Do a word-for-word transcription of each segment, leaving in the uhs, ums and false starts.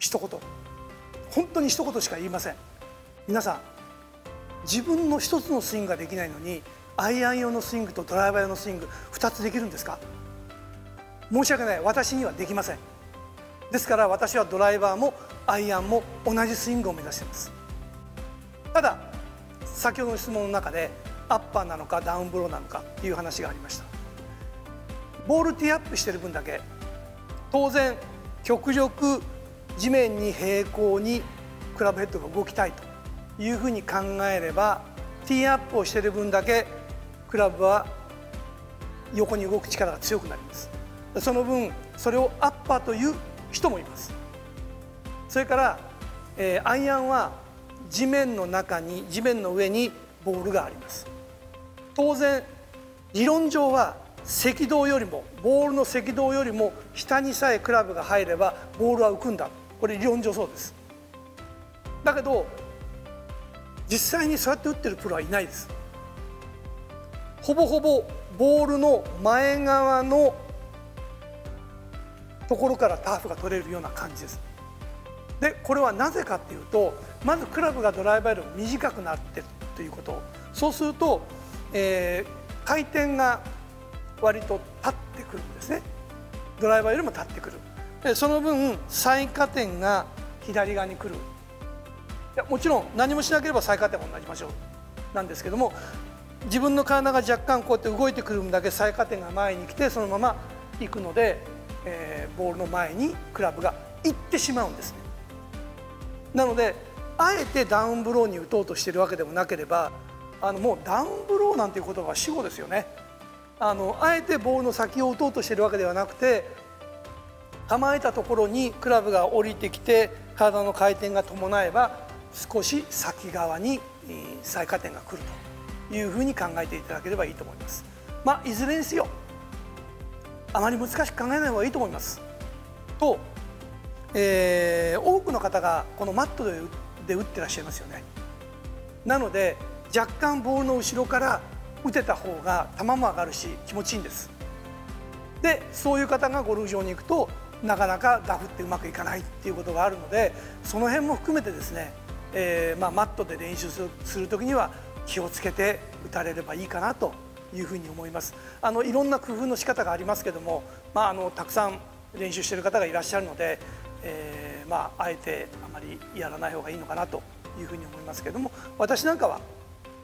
一言、本当に一言しか言いません。皆さん、自分の一つのスイングができないのにアイアン用のスイングとドライバー用のスイングふたつできるんですか？申し訳ない、私にはできません。ですから私はドライバーもアイアンも同じスイングを目指しています。ただ、先ほどの質問の中でアッパーなのかダウンブローなのかという話がありました。ボールティーアップしている分だけ当然極力地面に平行にクラブヘッドが動きたいというふうに考えれば、ティーアップをしている分だけクラブは横に動く力が強くなります。その分それをアッパーという人もいます。それから、えー、アイアンは地面の中に地面の上にボールがあります。当然理論上は赤道よりもボールの赤道よりも下にさえクラブが入ればボールは浮くんだ、これ理論上そうです。だけど実際にそうやって打ってるプロはいないです。ほぼほぼボールの前側のところからターフが取れるような感じです。で、これはなぜかっていうと、まずクラブがドライバーより短くなってるということ、そうすると、えー、回転が割と立ってくるんですね。ドライバーよりも立ってくる。で、その分最下点が左側に来る。いや、もちろん何もしなければ最下点も同じ場所なんですけども、自分の体が若干こうやって動いてくるんだけ最下点が前に来てそのまま行くので、えー、ボールの前にクラブが行ってしまうんですね。なのであえてダウンブローに打とうとしているわけでもなければ、あのもうダウンブローなんていう言葉は死語ですよね。あのあえてボールの先を打とうとしているわけではなくて、構えたところにクラブが降りてきて体の回転が伴えば少し先側に最下点が来るというふうに考えていただければいいと思います。まあ、いずれにせよあまり難しく考えない方がいいと思います。と、えー、多くの方がこのマットで打ってらっしゃいますよね。なので若干ボールの後ろから打てた方が球も上がるし気持ちいいんです。で、そういう方がゴルフ場に行くとなかなかダフってうまくいかないっていうことがあるので、その辺も含めてですね、えーまあ、マットで練習する、する時には気をつけて打たれればいいかなというふうに思います。あのいろんな工夫の仕方がありますけども、まあ、あのたくさん練習している方がいらっしゃるので、えーまあ、あえてあまりやらない方がいいのかなというふうに思いますけども、私なんかは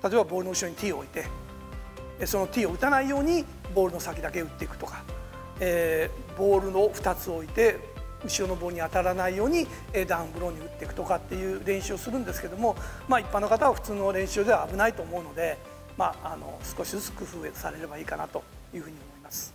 例えばボールの後ろにティーを置いてそのティーを打たないようにボールの先だけ打っていくとか、えー、ボールのふたつ置いて後ろのボールに当たらないようにダウンブローに打っていくとかっていう練習をするんですけども、まあ、一般の方は普通の練習では危ないと思うので。まあ、あの少しずつ工夫されればいいかなというふうに思います。